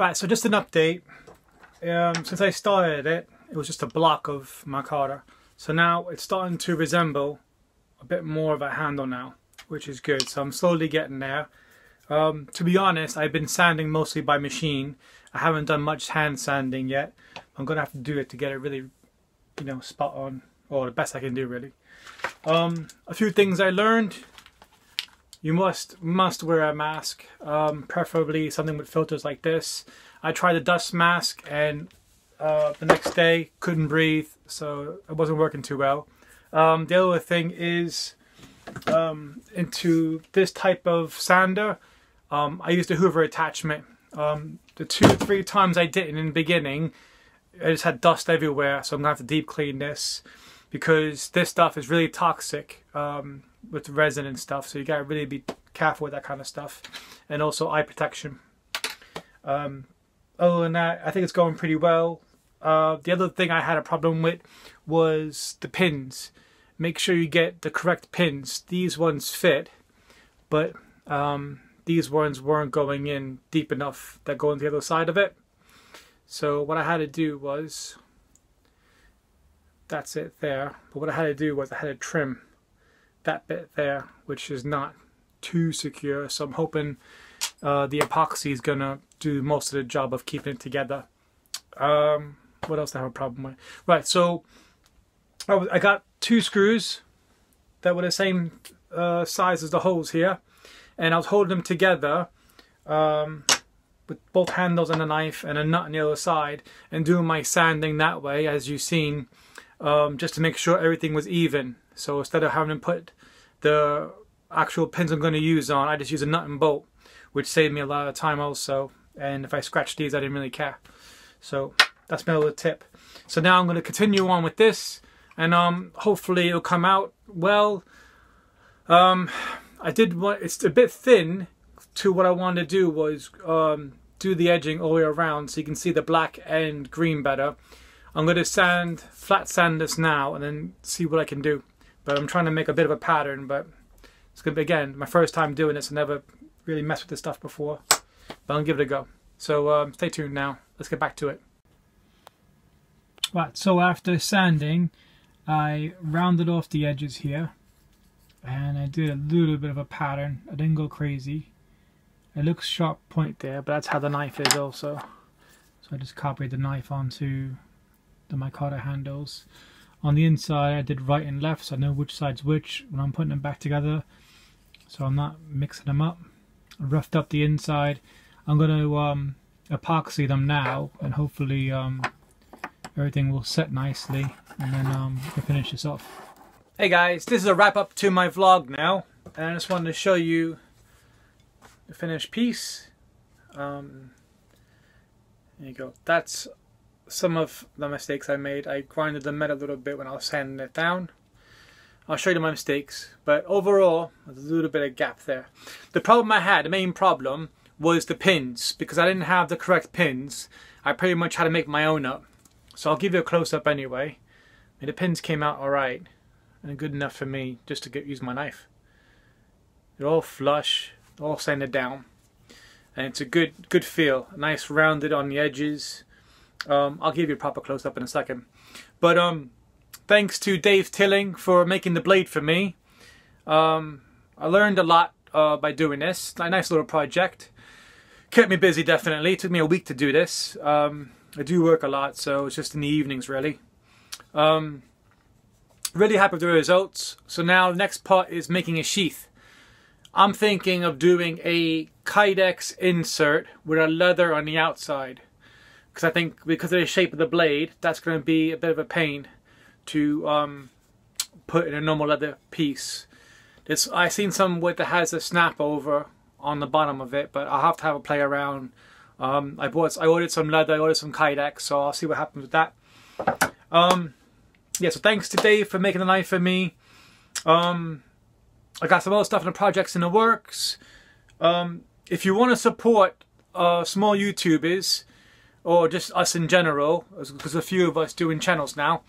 Right, so just an update. Since I started it, it was just a block of micarta. So now it's starting to resemble a bit more of a handle now, which is good. So I'm slowly getting there. To be honest, I've been sanding mostly by machine. I haven't done much hand sanding yet. I'm gonna have to do it to get it really, you know, spot on, or the best I can do really. A few things I learned. You must wear a mask, preferably something with filters like this. I tried the dust mask and the next day couldn't breathe, so it wasn't working too well. The other thing is into this type of sander, I used a Hoover attachment. The 2 or 3 times I did it in the beginning, I just had dust everywhere, so I'm gonna have to deep clean this because this stuff is really toxic. With resin and stuff, so you gotta really be careful with that kind of stuff, and also eye protection. Other than that, I think it's going pretty well. The other thing I had a problem with was the pins. Make sure you get the correct pins. These ones fit, but these ones weren't going in deep enough that go on the other side of it. So what I had to do was, that's it there, but what I had to do was I had to trim that bit there, which is not too secure, so I'm hoping the epoxy is gonna do most of the job of keeping it together. What else do I have a problem with? Right, so I got 2 screws that were the same size as the holes here, and I was holding them together with both handles and a knife and a nut on the other side, and doing my sanding that way, as you've seen, just to make sure everything was even. So instead of having to put the actual pins I'm going to use on, I just use a nut and bolt, which saved me a lot of time also. And if I scratched these, I didn't really care. So that's my little tip. So now I'm going to continue on with this, and hopefully it'll come out well. It's a bit thin to what I wanted to do was do the edging all the way around so you can see the black and green better. I'm going to flat sand this now and then see what I can do. But I'm trying to make a bit of a pattern, but it's going to be, again, my first time doing this. I never really messed with this stuff before, but I'll give it a go. So stay tuned now. Let's get back to it. Right, so after sanding, I rounded off the edges here, and I did a little bit of a pattern. I didn't go crazy. It looks sharp point there, but that's how the knife is also. So I just copied the knife onto the micarta handles. On the inside, I did right and left, so I know which side's which when I'm putting them back together, so I'm not mixing them up. I roughed up the inside. I'm going to epoxy them now, and hopefully everything will set nicely, and then we'll finish this off. Hey guys, this is a wrap up to my vlog now, and I just wanted to show you the finished piece. There you go. That's some of the mistakes I made. I grinded the metal a little bit when I was sanding it down. I'll show you my mistakes, but overall there's a little bit of gap there. The problem I had, the main problem, was the pins, because I didn't have the correct pins. I pretty much had to make my own up. So I'll give you a close-up anyway. I mean, the pins came out alright and good enough for me just to use my knife. They're all flush, all sanded down, and it's a good feel, nice rounded on the edges. I'll give you a proper close-up in a second, but thanks to Dave Tilling for making the blade for me. I learned a lot by doing this. A nice little project, kept me busy definitely. It took me a week to do this. I do work a lot, so it's just in the evenings really. Really happy with the results. So now the next part is making a sheath. I'm thinking of doing a Kydex insert with a leather on the outside. Because I think, because of the shape of the blade, that's going to be a bit of a pain to put in a normal leather piece. I've seen some wood that has a snap over on the bottom of it, but I'll have to have a play around. I ordered some leather, I ordered some Kydex, so I'll see what happens with that. Yeah, so thanks to Dave for making the knife for me. I got some other stuff in the projects in the works. If you want to support small YouTubers, or just us in general, because a few of us doing channels now,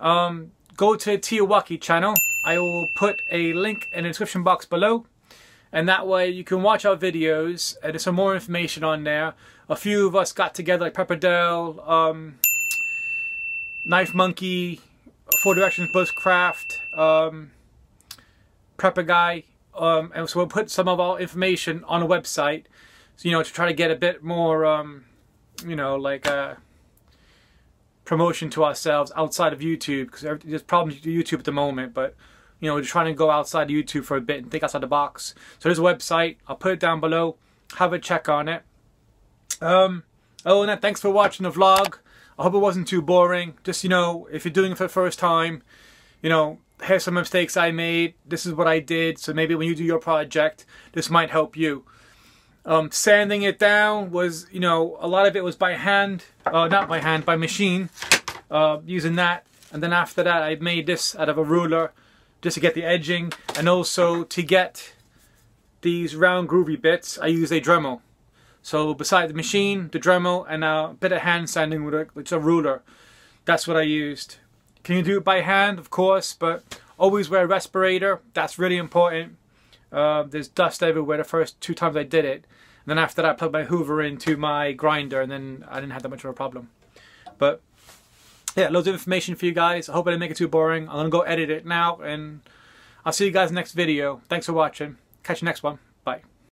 go to the Teotwawki channel. I will put a link in the description box below, and that way you can watch our videos and there's some more information on there. A few of us got together, like Pepperdell, Knife Monkey, Four Directions Bushcraft, Prepper Guy, and so we'll put some of our information on a website, so, you know, to try to get a bit more, you know, like promotion to ourselves outside of YouTube, because there's problems with YouTube at the moment, but you know, we're just trying to go outside of YouTube for a bit and think outside the box. So there's a website. I'll put it down below. Have a check on it. Other than that, thanks for watching the vlog. I hope it wasn't too boring. Just, you know, if you're doing it for the first time, you know, here's some mistakes I made. This is what I did. So maybe when you do your project, this might help you. Sanding it down was, you know, a lot of it was by hand. Not by hand, by machine. Using that. And then after that, I made this out of a ruler, just to get the edging, and also to get these round groovy bits, I use a Dremel. So beside the machine, the Dremel, and a bit of hand sanding with a ruler. That's what I used. Can you do it by hand? Of course, but always wear a respirator. That's really important. There's dust everywhere the first two times I did it. And then after that, I plugged my Hoover into my grinder, and then I didn't have that much of a problem. But yeah, loads of information for you guys. I hope I didn't make it too boring. I'm gonna go edit it now, and I'll see you guys in the next video. Thanks for watching. Catch you next one.